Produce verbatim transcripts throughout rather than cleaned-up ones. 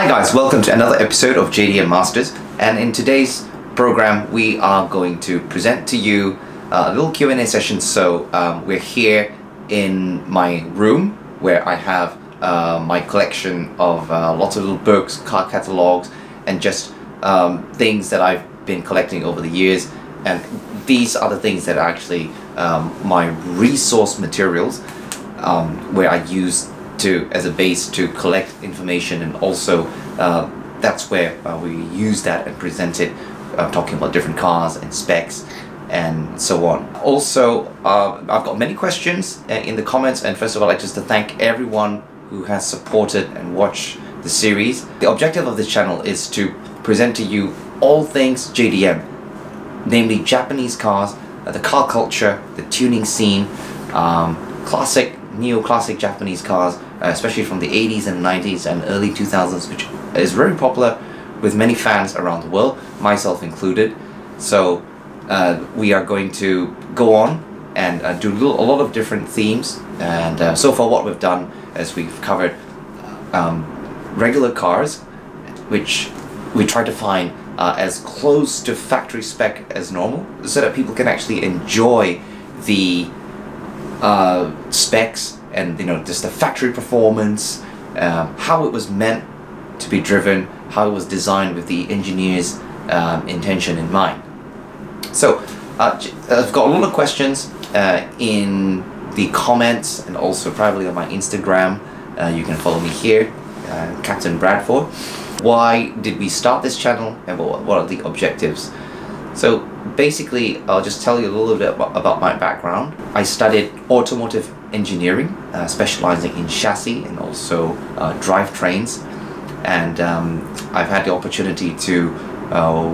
Hi guys, welcome to another episode of J D M Masters, and in today's program we are going to present to you a little Q and A session. So um, we're here in my room where I have uh, my collection of uh, lots of little books, card catalogs, and just um, things that I've been collecting over the years, and these are the things that are actually um, my resource materials um, where I use to as a base to collect information, and also uh, that's where uh, we use that and present it, uh, talking about different cars and specs and so on. Also, uh, I've got many questions in the comments, and first of all, I'd just to thank everyone who has supported and watched the series. The objective of this channel is to present to you all things J D M, namely Japanese cars, uh, the car culture, the tuning scene, um, classic, neo-classic Japanese cars, Uh, especially from the eighties and nineties and early two thousands, which is very popular with many fans around the world, myself included. So uh, we are going to go on and uh, do a, little, a lot of different themes, and uh, so far what we've done is we've covered um, regular cars, which we try to find uh, as close to factory spec as normal, so that people can actually enjoy the uh, specs and, you know, just the factory performance, um, how it was meant to be driven, how it was designed with the engineer's um, intention in mind. So uh, I've got a lot of questions uh, in the comments, and also privately on my Instagram. Uh, you can follow me here, uh, Captain Bradford. Why did we start this channel, and what, what are the objectives? So basically, I'll just tell you a little bit about my background. I studied automotive engineering, uh, specializing in chassis and also uh, drivetrains, and um, I've had the opportunity to uh,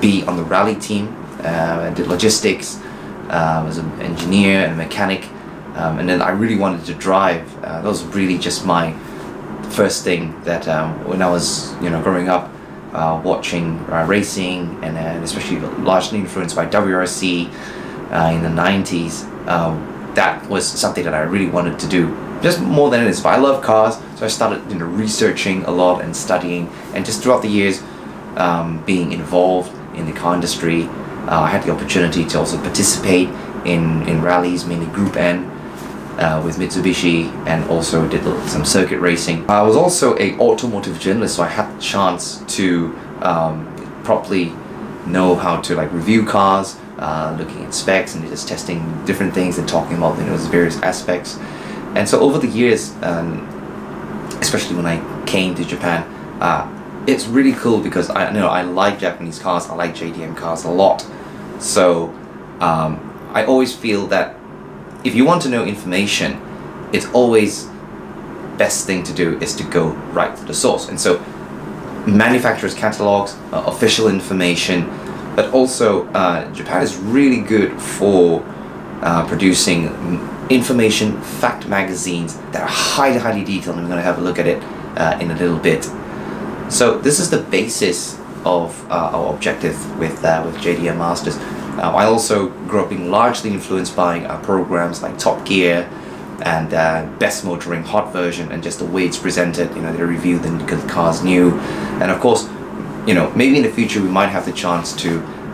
be on the rally team. uh, I did logistics, uh, was an engineer and mechanic, um, and then I really wanted to drive. Uh, that was really just my first thing, that um, when I was, you know, growing up, uh, watching uh, racing, and uh, especially largely influenced by W R C uh, in the nineties, um, that was something that I really wanted to do, just more than it is. But I love cars, so I started, you know, researching a lot and studying, and just throughout the years, um, being involved in the car industry. Uh, I had the opportunity to also participate in, in rallies, mainly Group N, uh, with Mitsubishi, and also did some circuit racing. I was also an automotive journalist, so I had the chance to um, properly know how to, like, review cars, Uh, looking at specs and just testing different things and talking about, you know, various aspects. And so over the years, um, especially when I came to Japan, uh, it's really cool because I, you know, I like Japanese cars, I like J D M cars a lot. So um, I always feel that if you want to know information, it's always best thing to do is to go right to the source. And so manufacturers' catalogs, uh, official information, but also uh, Japan is really good for uh, producing information, fact magazines that are highly, highly detailed, and we're going to have a look at it uh, in a little bit. So this is the basis of uh, our objective with, uh, with J D M Masters. Uh, I also grew up being largely influenced by uh, programs like Top Gear and uh, Best Motoring, Hot Version, and just the way it's presented, you know, they review the cars new, and of course, you know, maybe in the future we might have the chance to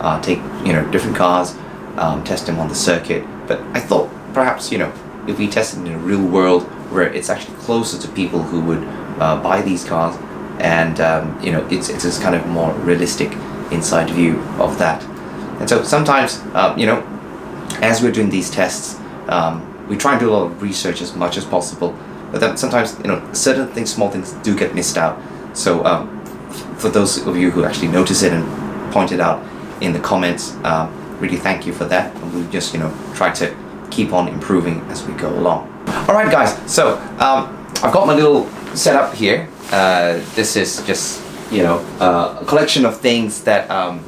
uh, take, you know, different cars, um, test them on the circuit. But I thought perhaps, you know, if we test it in a real world where it's actually closer to people who would uh, buy these cars, and um, you know, it's it's this kind of more realistic inside view of that. And so sometimes, um, you know, as we're doing these tests, um, we try and do a lot of research as much as possible. But then sometimes, you know, certain things, small things, do get missed out. So. Um, For those of you who actually notice it and point it out in the comments, uh, really thank you for that. And we'll just, you know, try to keep on improving as we go along. All right, guys. So um, I've got my little setup here. Uh, this is just, you know, uh, a collection of things that um,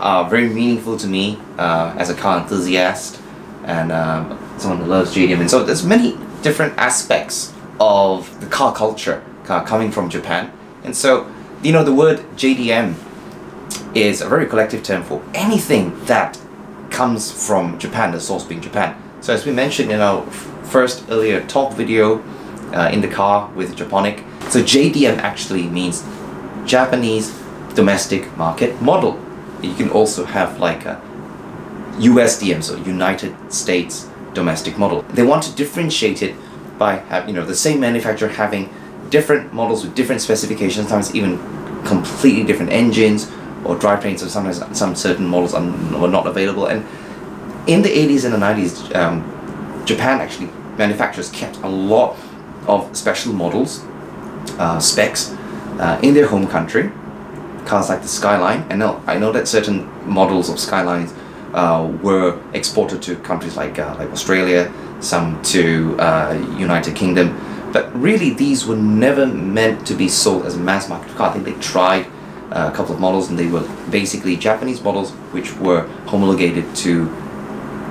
are very meaningful to me uh, as a car enthusiast and um, someone who loves J D M. And so there's many different aspects of the car culture uh, coming from Japan, and so. You know, the word J D M is a very collective term for anything that comes from Japan, the source being Japan. So as we mentioned in our first earlier talk video uh, in the car with Japonic, So J D M actually means Japanese domestic market model. You can also have like a U S D M, so United States domestic model. They want to differentiate it by, you know, the same manufacturer having different models with different specifications, sometimes even completely different engines or drivetrains, or sometimes some certain models are not available. And in the eighties and the nineties, um, Japan actually, manufacturers kept a lot of special models, uh, specs, uh, in their home country. Cars like the Skyline, and now I know that certain models of Skylines uh, were exported to countries like uh, like Australia, some to uh, United Kingdom, but really these were never meant to be sold as a mass market car. I think they tried uh, a couple of models, and they were basically Japanese models which were homologated to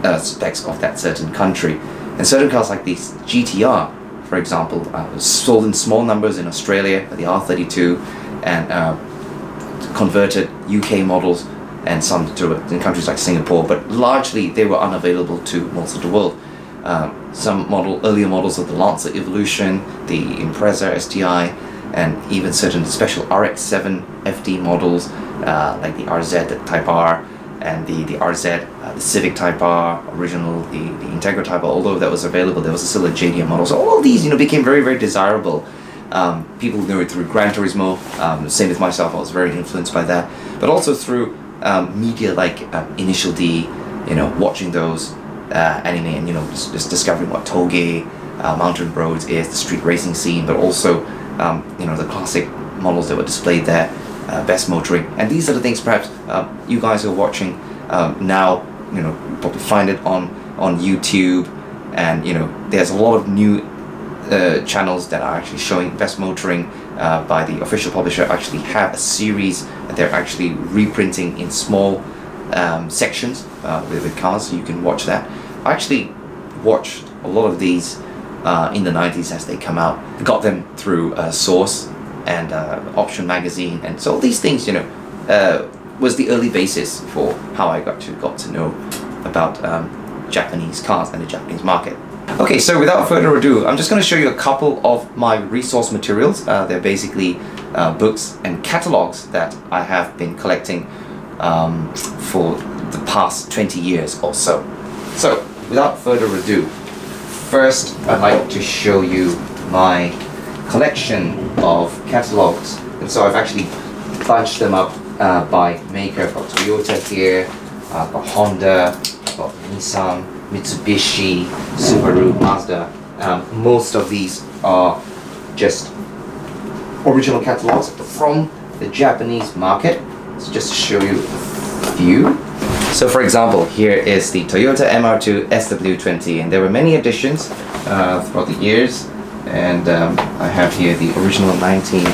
uh, specs of that certain country. And certain cars like these G T R, for example, uh, was sold in small numbers in Australia, the R thirty-two, and uh, converted U K models and some to in countries like Singapore, but largely they were unavailable to most of the world. Um, some model earlier models of the Lancer Evolution, the Impreza S T I, and even certain special R X seven F D models uh, like the R Z Type R and the, the R Z, uh, the Civic Type R original, the, the Integra Type R, although that was available, there was still a J D M model. So all these, you know, became very, very desirable. Um, people knew it through Gran Turismo, um, same with myself, I was very influenced by that, but also through um, media like um, Initial D, you know, watching those uh, anime and, you know, just, just discovering what toge, uh, mountain roads is, the street racing scene, but also, um, you know, the classic models that were displayed there, uh, Best Motoring, and these are the things perhaps uh, you guys who are watching um, now, you know, probably find it on, on YouTube, and, you know, there's a lot of new Uh, channels that are actually showing Best Motoring uh, by the official publisher. Actually have a series that they're actually reprinting in small um, sections uh, with, with cars, so you can watch that. I actually watched a lot of these uh, in the nineties as they come out. I got them through uh, Source and uh, Option Magazine, and so all these things, you know, uh, was the early basis for how I got to, got to know about um, Japanese cars and the Japanese market. Okay, so without further ado, I'm just going to show you a couple of my resource materials. Uh, they're basically uh, books and catalogs that I have been collecting um, for the past twenty years or so. So, without further ado, first I'd like to show you my collection of catalogs. And so I've actually bunched them up uh, by maker. I've got Toyota here, I've got Honda, I've got Nissan, Mitsubishi, Subaru, Mazda. Um, most of these are just original catalogs from the Japanese market. So just to show you a few. So for example, here is the Toyota M R two S W twenty, and there were many editions uh, throughout the years. And um, I have here the original nineteen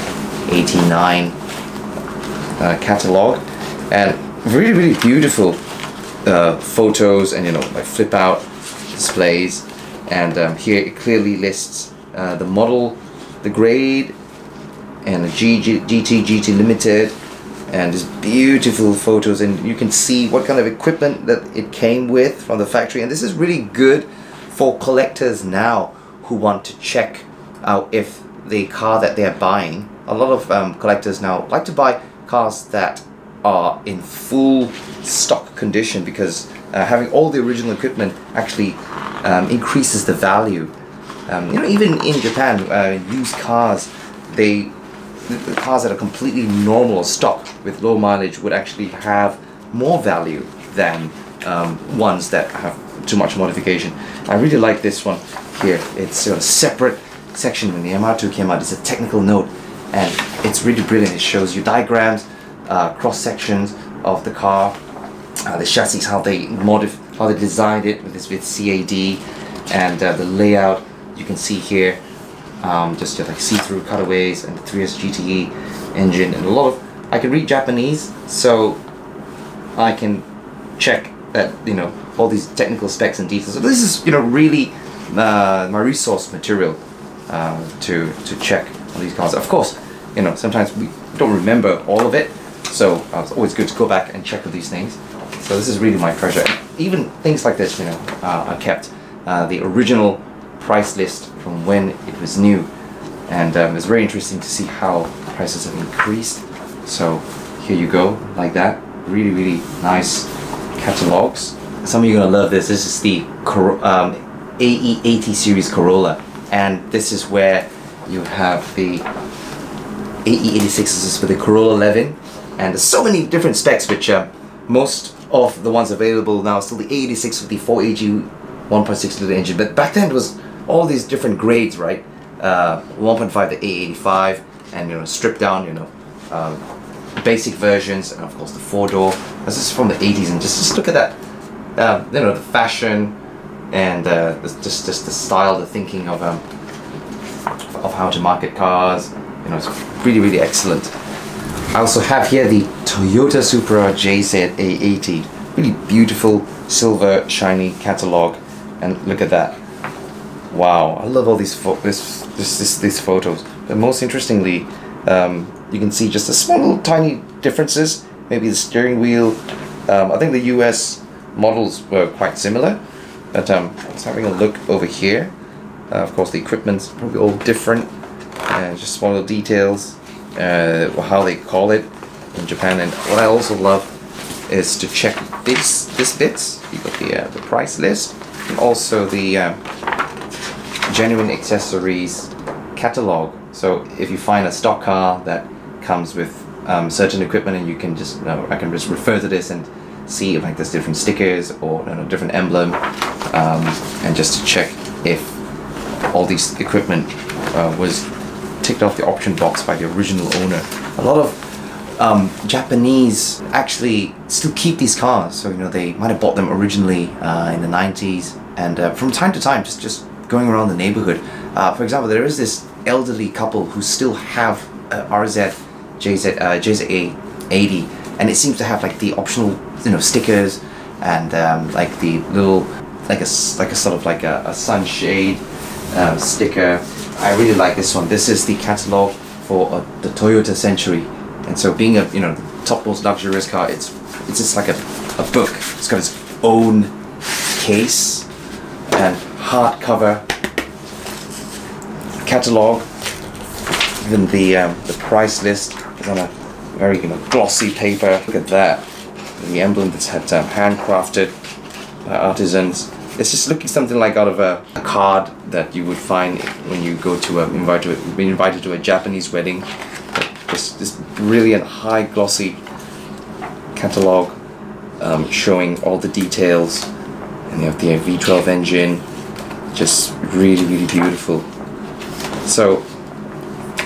eighty-nine uh, catalog, and really, really beautiful Uh, photos and, you know, like flip out displays, and um, here it clearly lists uh, the model, the grade, and the G T G T Limited, and just beautiful photos, and you can see what kind of equipment that it came with from the factory. And this is really good for collectors now who want to check out if the car that they're buying. A lot of um, collectors now like to buy cars that are in full stock condition, because uh, having all the original equipment actually um, increases the value. Um, you know, even in Japan, uh, used cars, they the, the cars that are completely normal stock with low mileage would actually have more value than um, ones that have too much modification. I really like this one here. It's a separate section. When the M R two came out, it's a technical note, and it's really brilliant. It shows you diagrams, Uh, cross sections of the car, uh, the chassis, how they modif how they designed it with this with C A D, and uh, the layout you can see here, um, just uh, like see-through cutaways, and the three S G T E engine, and a lot of. I can read Japanese, so I can check that, you know, all these technical specs and details. So this is, you know, really uh, my resource material uh, to to check on these cars. Of course, you know, sometimes we don't remember all of it. So uh, it's always good to go back and check with these things. So this is really my treasure. Even things like this, you know, uh, are kept. Uh, the original price list from when it was new, and um, it's very interesting to see how prices have increased. So here you go, like that. Really, really nice catalogs. Some of you are gonna love this. This is the um, A E eighty series Corolla, and this is where you have the A E eighty-six. This is for the Corolla eleven, and there's so many different specs, which uh, most of the ones available now still the A E eighty-six with the four A G one point six liter engine, but back then it was all these different grades, right? Uh, one point five to A E eighty-five, and you know, stripped down, you know, um, basic versions, and of course the four-door. This is from the eighties, and just just look at that, uh, you know, the fashion and uh, just just the style, the thinking of um of how to market cars. You know, it's really really excellent. I also have here the Toyota Supra J Z A eighty, really beautiful silver shiny catalog, and look at that. Wow, I love all these fo this, this, this, these photos. But most interestingly, um, you can see just the small little tiny differences. Maybe the steering wheel. Um, I think the U S models were quite similar. But um, just having a look over here. Uh, of course, the equipment's probably all different. And uh, just small little details. Uh, how they call it in Japan. And what I also love is to check this this bits. You got the uh, the price list, and also the Um, genuine accessories catalog. So if you find a stock car that comes with um, certain equipment, and you can just, you know, I can just refer to this and see if like there's different stickers or, you know, different emblem, um, and just to check if all these equipment uh, was ticked off the option box by the original owner. A lot of um, Japanese actually still keep these cars, so you know they might have bought them originally uh, in the nineties, and uh, from time to time just just going around the neighborhood. Uh, for example, there is this elderly couple who still have uh, R Z J Z eighty, and it seems to have like the optional, you know, stickers, and um, like the little, like a like a sort of like a, a sunshade um, sticker. I really like this one. This is the catalog for uh, the Toyota Century, and so being a, you know, top most luxurious car, it's it's just like a a book. It's got its own case and hardcover catalog. Even the um, the price list is on a very, you know, glossy paper. Look at that. The emblem that's had um, handcrafted by artisans. It's just looking something like out of a, a card that you would find when you go to a, invite to a, be invited to a Japanese wedding. This this brilliant high glossy catalog um, showing all the details. And you have the V twelve engine. Just really, really beautiful. So,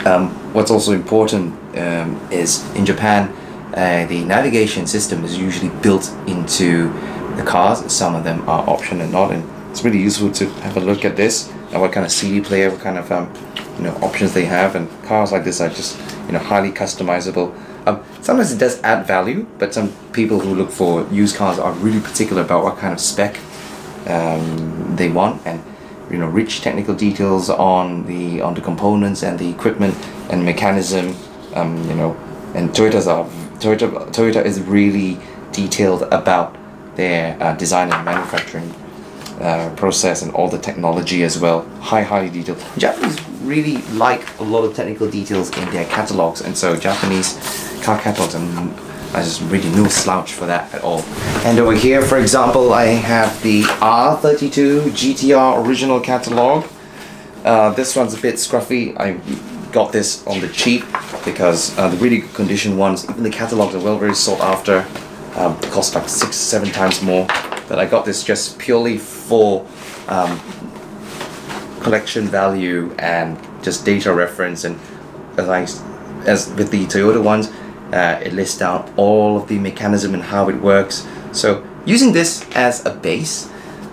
um, what's also important um, is in Japan, uh, the navigation system is usually built into the cars. Some of them are optional and not, and it's really useful to have a look at this and what kind of C D player, what kind of um, you know, options they have. And cars like this are just, you know, highly customizable. Um, sometimes it does add value, but some people who look for used cars are really particular about what kind of spec um, they want, and you know, rich technical details on the on the components and the equipment and mechanism, um, you know, and Toyota's are Toyota Toyota is really detailed about their uh, design and manufacturing uh, process and all the technology as well. High, highly detailed. Japanese really like a lot of technical details in their catalogs, and so Japanese car catalogs, and I just really no slouch for that at all. And over here, for example, I have the R thirty-two G T R original catalog. Uh, this one's a bit scruffy. I got this on the cheap because uh, the really good condition ones, even the catalogs are well very sought after. Um, cost like six, seven times more. But I got this just purely for um, collection value and just data reference. And as I, as with the Toyota ones, Uh, it lists out all of the mechanism and how it works. So using this as a base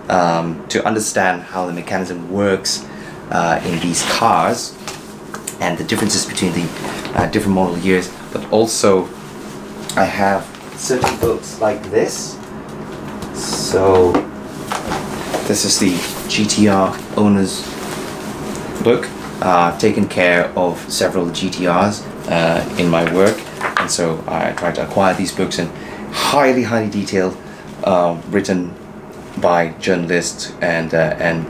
um, to understand how the mechanism works uh, in these cars and the differences between the uh, different model years. But also I have certain books like this. So this is the G T R owner's book. Uh, I've taken care of several G T Rs uh, in my work. And so I tried to acquire these books, and highly, highly detailed, uh, written by journalists and uh, and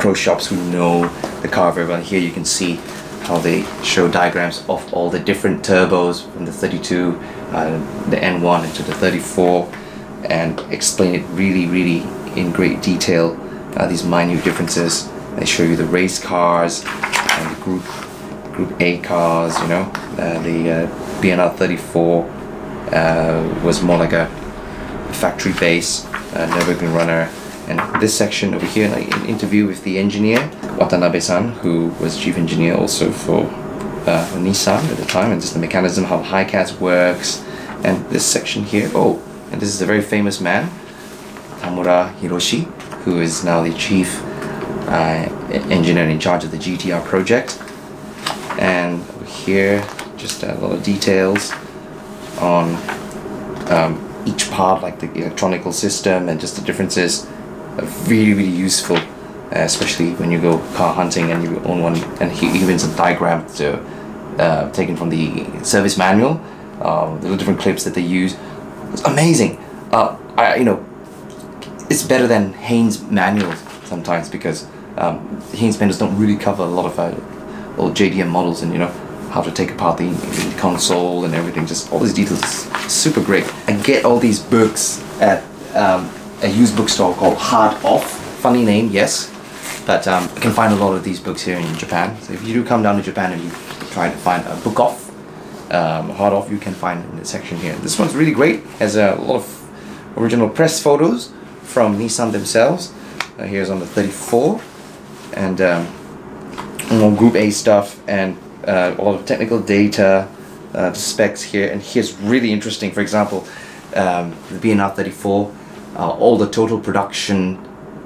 pro shops who know the car very well. Here you can see how they show diagrams of all the different turbos from the thirty-two, uh, the N one into the thirty-four, and explain it really, really in great detail, uh, these minute differences. They show you the race cars and the group Group A cars, you know. Uh, the uh, B N R thirty-four uh, was more like a factory base, uh, Nürburgring runner. And this section over here, like an interview with the engineer, Watanabe-san, who was chief engineer also for, uh, for Nissan at the time, and just the mechanism, how Hi-Cats works. And this section here, oh, and this is a very famous man, Tamura Hiroshi, who is now the chief uh, engineer in charge of the G T R project. And over here, just a lot of details on um, each part, like the electronical system and just the differences. Are really, really useful, uh, especially when you go car hunting and you own one. And he, even some diagrams to, uh, taken from the service manual, um, the different clips that they use. It's amazing. Uh, I, you know, it's better than Haynes manuals sometimes, because um, Haynes manuals don't really cover a lot of. Uh, Or J D M models, and you know how to take apart the, the console and everything. Just all these details, super great. And get all these books at um, a used bookstore called Hard Off. Funny name, yes, but um, you can find a lot of these books here in Japan. So if you do come down to Japan and you try to find a book off, um, Hard Off, you can find in the section here. This one's really great. Has a lot of original press photos from Nissan themselves. Uh, here's on the thirty-four, and. Um, more Group A stuff, and uh, a lot of technical data, uh, specs here. And here's really interesting, for example, um, the B N R thirty-four, uh, all the total production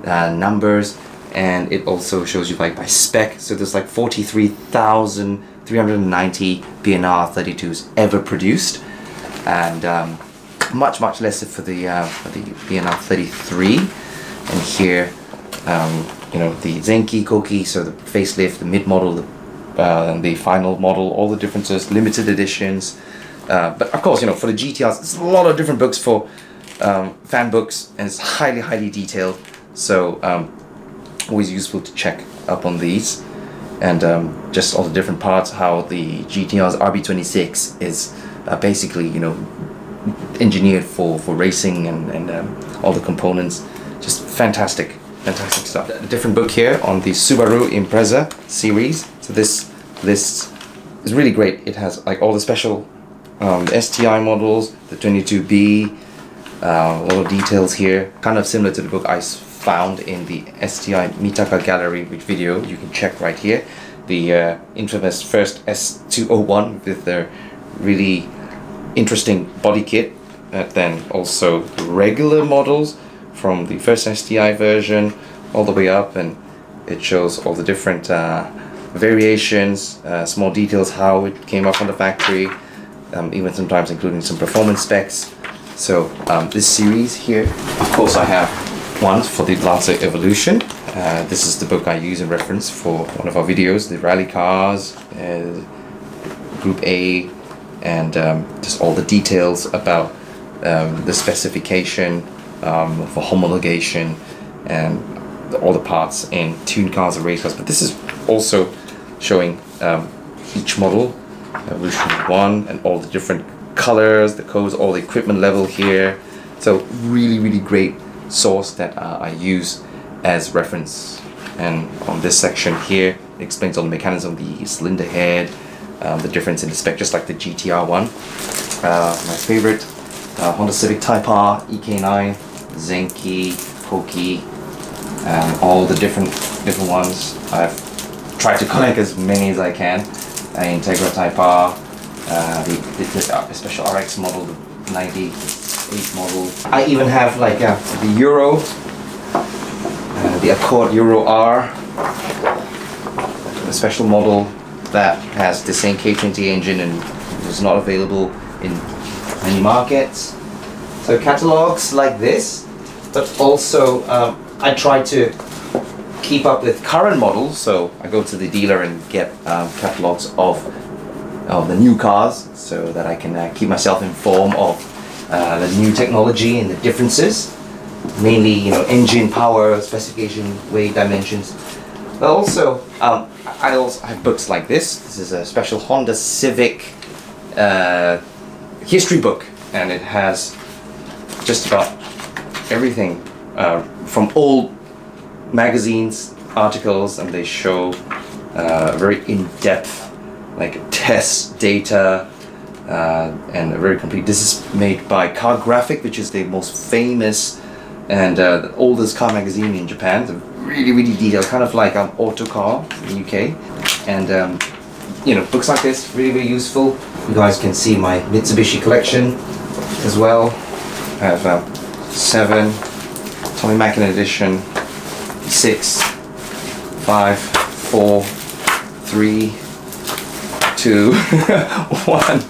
uh, numbers, and it also shows you like by spec. So there's like forty-three thousand three hundred ninety B N R thirty-twos ever produced, and um, much, much less for the, uh, for the B N R thirty-three. And here, um, you know, the Zenki, Koki, so the facelift, the mid-model, the, uh, and the final model, all the differences, limited editions. Uh, but of course, you know, for the G T Rs, there's a lot of different books for um, fan books, and it's highly, highly detailed. So um, always useful to check up on these. And um, just all the different parts, how the G T R's R B twenty-six is uh, basically, you know, engineered for, for racing, and, and um, all the components. Just fantastic. Fantastic stuff. A different book here on the Subaru Impreza series. So this list is really great. It has like all the special um, the S T I models, the twenty-two B, uh, a lot of details here. Kind of similar to the book I found in the S T I Mitaka Gallery, which video you can check right here. The uh, infamous first S two oh one with their really interesting body kit. And then also the regular models. From the first S T I version all the way up, and it shows all the different uh, variations, uh, small details, how it came up from the factory, um, even sometimes including some performance specs. So um, this series here, of course I have one for the Lancer Evolution. Uh, this is the book I use in reference for one of our videos, the rally cars, uh, Group A, and um, just all the details about um, the specification, Um, for homologation, and all the parts in tune cars and race cars. But this is also showing um, each model, Evolution one, and all the different colors, the codes, all the equipment level here. So really, really great source that uh, I use as reference. And on this section here, it explains all the mechanism, the cylinder head, um, the difference in the spec, just like the G T R one. Uh, my favorite. Uh, Honda Civic Type R, E K nine, Zenki, Koki, um, all the different different ones. I've tried to collect as many as I can. Uh, Integra Type R, uh, the, the, the special R X model, the ninety-eight model. I even have like uh, the Euro, uh, the Accord Euro R, a special model that has the same K twenty engine and was not available in many markets. So catalogs like this, but also um, I try to keep up with current models. So I go to the dealer and get um, catalogs of of the new cars, so that I can uh, keep myself informed of uh, the new technology and the differences. Mainly, you know, engine power specification, weight dimensions, Also, um, I also have books like this. This is a special Honda Civic uh, history book, and it has just about everything uh, from old magazines, articles, and they show uh, very in-depth, like test data, uh, and a very complete. This is made by Car Graphic, which is the most famous and uh, the oldest car magazine in Japan. The really, really detailed, kind of like um, Autocar in the U K. And um, you know, books like this really, really useful. You guys can see my Mitsubishi collection as well. I have um, seven, Tommy Mackin edition, six, five, four, three, two, one.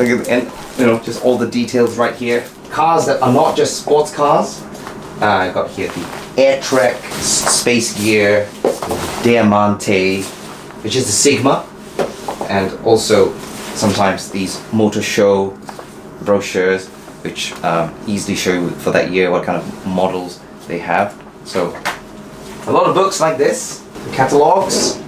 And you know, just all the details right here. Cars that are not just sports cars. Uh, I've got here the Airtrek, Space Gear, Diamante, which is the Sigma, and also sometimes these motor show brochures, which um, easily show you for that year what kind of models they have. So a lot of books like this, catalogs,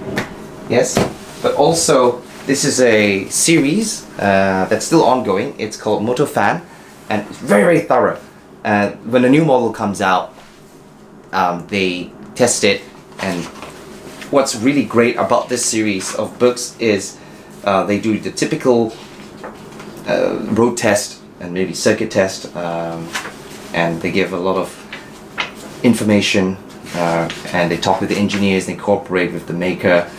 yes, but also this is a series uh, that's still ongoing. It's called Motofan, and it's very, very thorough. Uh, when a new model comes out, um, they test it, and what's really great about this series of books is uh, they do the typical uh, road test and maybe circuit test, um, and they give a lot of information, uh, and they talk with the engineers, they cooperate with the maker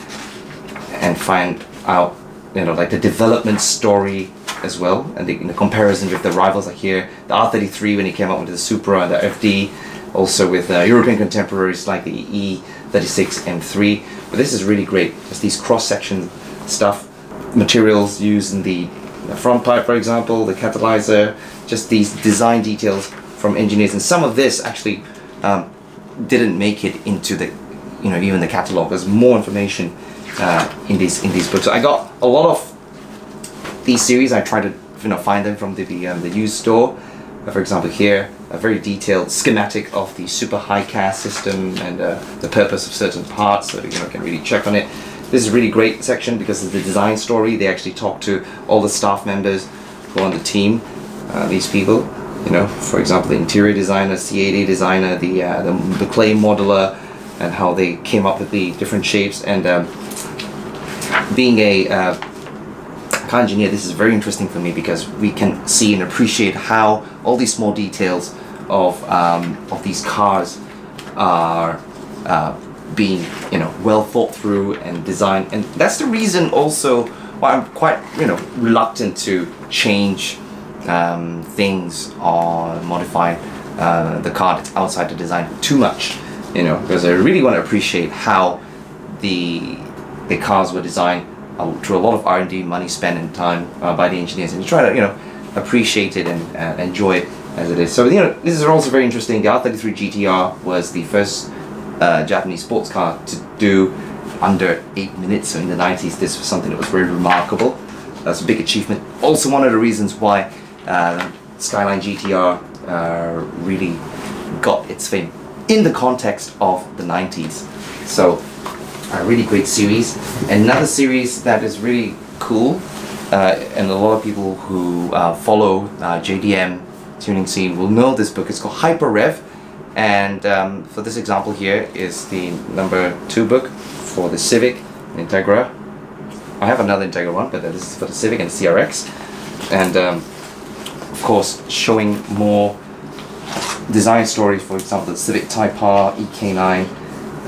and find out, you know, like the development story as well, and the, in the comparison with the rivals. Like here, the R thirty-three when it came out with the Supra and the F D, also with uh, European contemporaries like the A E thirty-six M three. But this is really great, just these cross-section stuff, materials used in the, the front pipe, for example, the catalyzer, just these design details from engineers. And some of this actually um, didn't make it into the, you know, even the catalog. There's more information uh, in these in these books. So I got a lot of these series. I try to, you know, find them from the the, um, the used store. Uh, for example, here a very detailed schematic of the super high cast system and uh, the purpose of certain parts, so you know, can really check on it. This is a really great section because of the design story. They actually talk to all the staff members who are on the team. Uh, these people, you know, for example, the interior designer, C A D designer, the uh, the, the clay modeler, and how they came up with the different shapes. And um, being a uh, car engineer, this is very interesting for me because we can see and appreciate how all these small details of um, of these cars are uh, being, you know, well thought through and designed. And that's the reason also why I'm quite, you know, reluctant to change um, things or modify uh, the car that's outside the design too much, you know, because I really want to appreciate how the the cars were designed through a lot of R and D, money spent and time uh, by the engineers, and you try to, you know, appreciate it and uh, enjoy it as it is. So, you know, this is also very interesting. The R thirty-three G T R was the first uh, Japanese sports car to do under eight minutes. So in the nineties, this was something that was very remarkable. That's a big achievement. Also one of the reasons why uh, Skyline G T R uh, really got its fame in the context of the nineties. So a really great series. Another series that is really cool, uh, and a lot of people who uh, follow uh, J D M tuning scene will know this book. It's called Hyper Rev, and um, for this example here is the number two book for the Civic and Integra. I have another Integra one, but this is for the Civic and C R X, and um, of course showing more design stories. For example, the Civic Type R, E K nine.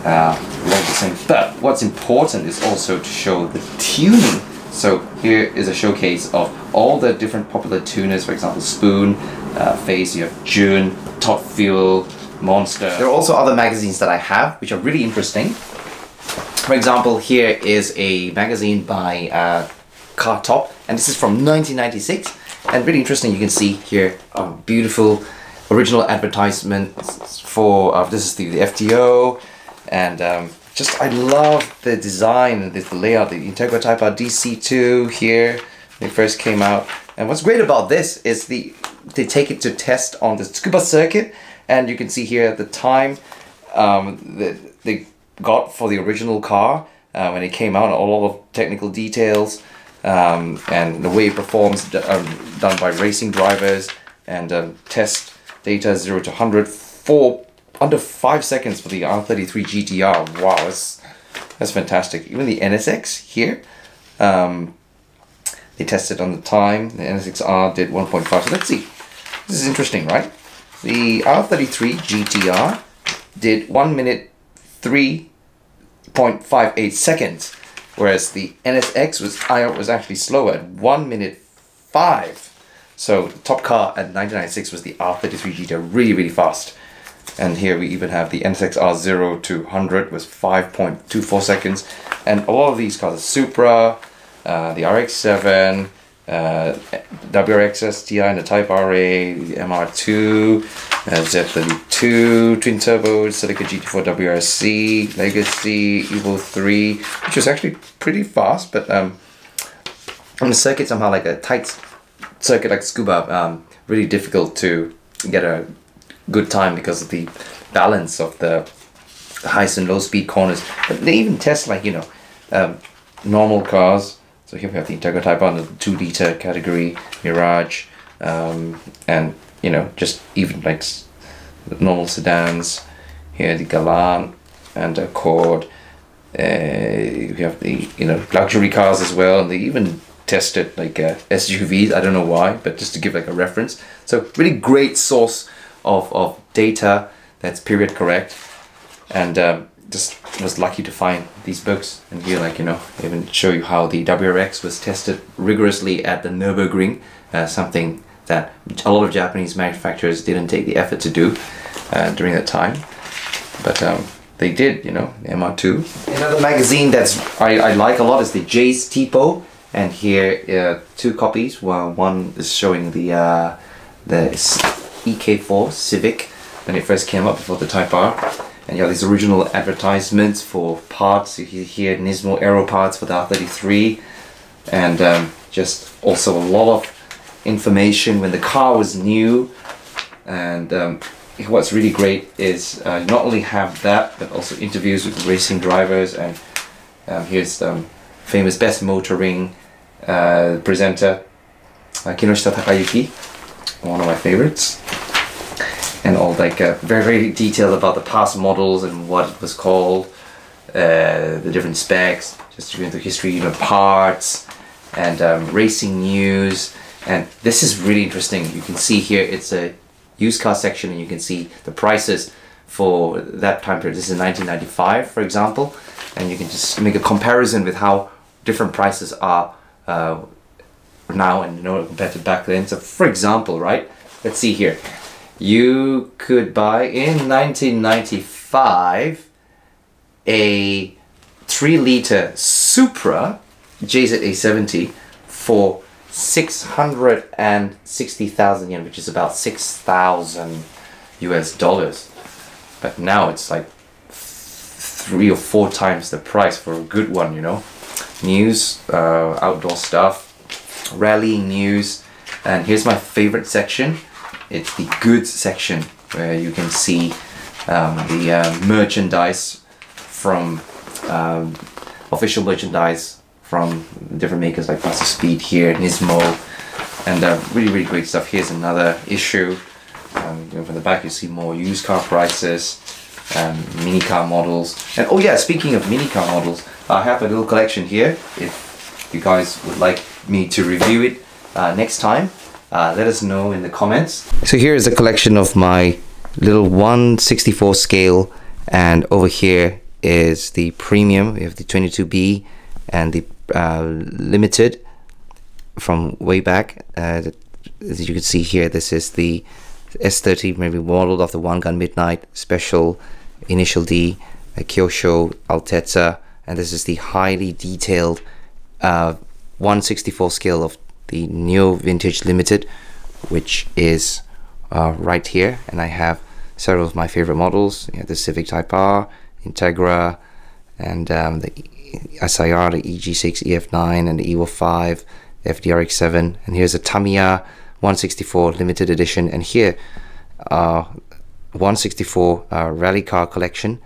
Uh, love the same. But what's important is also to show the tuning. So here is a showcase of all the different popular tuners. For example, Spoon, uh, Face, you have June, Top Fuel, Monster. There are also other magazines that I have which are really interesting. For example, here is a magazine by uh, Car Top, and this is from nineteen ninety-six, and really interesting. You can see here a beautiful original advertisement for uh, this is the, the F T O. And um, just, I love the design and the layout, the Integra Type R D C two here, when it first came out. And what's great about this is the they take it to test on the Tsukuba circuit, and you can see here at the time, um, the, the got for the original car uh, when it came out, a lot of technical details, um, and the way it performs um, done by racing drivers, and um, test data zero to one hundred for under five seconds for the R thirty-three G T R. Wow, that's, that's fantastic. Even the N S X here, um, they tested on the time. The N S X R did one point five. So let's see. This is interesting, right? The R thirty-three G T R did one minute three point five eight seconds, whereas the N S X was was actually slower at one minute five. So the top car at ninety-nine point six was the R thirty-three G T R, really, really fast. And here we even have the N S X R zero to one hundred was five point two four seconds. And a lot of these cars, the Supra, uh, the R X seven, uh, W R C S T I and the Type R A, the M R two, uh, Z thirty-two, Twin Turbo, Celica G T four W R C, Legacy, Evo three, which was actually pretty fast, but um, on the circuit somehow, like a tight circuit like Scuba, um, really difficult to get a good time because of the balance of the highs and low speed corners. But they even test, like, you know, um, normal cars. So here we have the Integra Type R in the two liter category, Mirage, um, and, you know, just even like normal sedans. Here the Galant and Accord. Uh, we have the, you know, luxury cars as well, and they even tested like uh, S U Vs. I don't know why, but just to give like a reference. So really great source Of, of data that's period correct, and um, just was lucky to find these books. And here, like, you know, even show you how the W R X was tested rigorously at the Nürburgring, uh, something that a lot of Japanese manufacturers didn't take the effort to do uh, during that time, but um, they did, you know, M R two. Another magazine that's I, I like a lot is the J's Tipo, and here uh, two copies. Well, one is showing the uh, the E K four Civic when it first came up before the Type R, and you have these original advertisements for parts. You hear Nismo aero parts for the R thirty-three, and um, just also a lot of information when the car was new. And um, what's really great is uh, you not only have that, but also interviews with racing drivers. And um, here's the um, famous Best Motoring uh, presenter uh, Kinoshita Takayuki, one of my favorites, and all like uh, very very detailed about the past models and what it was called, uh, the different specs, just going through history, you know, parts and um, racing news. And this is really interesting. You can see here it's a used car section, and you can see the prices for that time period. This is nineteen ninety-five, for example, and you can just make a comparison with how different prices are uh, now and, you know, compared to back then. So for example, right, let's see here, you could buy in nineteen ninety-five a three liter Supra J Z A seventy for six hundred sixty thousand yen, which is about six thousand U S dollars, but now it's like three or four times the price for a good one, you know. News, uh, outdoor stuff, rallying news. And here's my favorite section, it's the goods section, where you can see um, the uh, merchandise from um, official merchandise from different makers like Faster Speed here, Nismo, and uh, really really great stuff. Here's another issue, um, you know, from the back you see more used car prices, um, mini car models. And oh yeah, speaking of mini car models, I have a little collection here. If you guys would like me to review it uh, next time, uh, let us know in the comments. So here is a collection of my little one sixty-fourth scale, and over here is the premium. We have the twenty-two B and the uh, limited from way back. Uh, as you can see here, this is the S thirty, maybe modeled after One Gun Midnight Special, Initial D, uh, Kyosho, Altezza, and this is the highly detailed uh, one sixty-fourth scale of the Neo Vintage Limited, which is uh, right here. And I have several of my favorite models, you know, the Civic Type R, Integra, and um, the S I R, the E G six, E F nine, and the Evo five, the F D R X seven. And here's a Tamiya one sixty-four Limited Edition. And here, uh, one sixty-four uh, Rally Car Collection,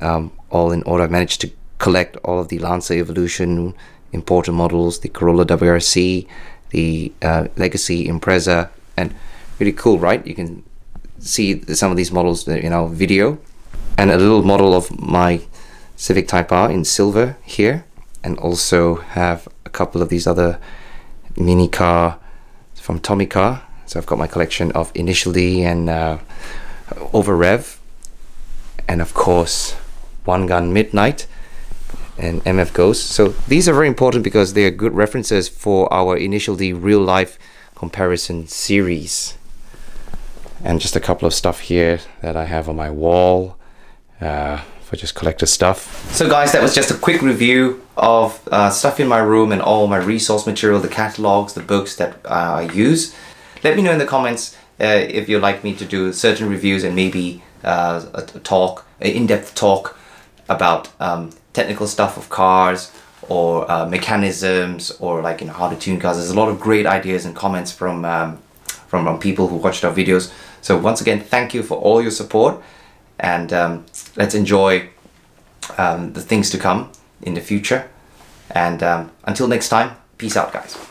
um, all in order. I managed to collect all of the Lancer Evolution importer models, the Corolla W R C, the uh, Legacy Impreza, and really cool, right? You can see some of these models in our video, and a little model of my Civic Type R in silver here, and also have a couple of these other mini car from Tommy Car. So I've got my collection of Initial D and uh, Over Rev, and of course One Gun Midnight and M F Ghost. So these are very important because they are good references for our Initial D real life comparison series. And just a couple of stuff here that I have on my wall uh, for just collector stuff. So guys, that was just a quick review of uh, stuff in my room and all my resource material, the catalogs, the books that uh, I use. Let me know in the comments uh, if you'd like me to do certain reviews and maybe uh, a talk, an in-depth talk about um, technical stuff of cars, or uh, mechanisms, or like you know how to tune cars. There's a lot of great ideas and comments from um, from, from people who watched our videos. So once again, thank you for all your support, and um, let's enjoy um, the things to come in the future. And um, until next time, peace out, guys.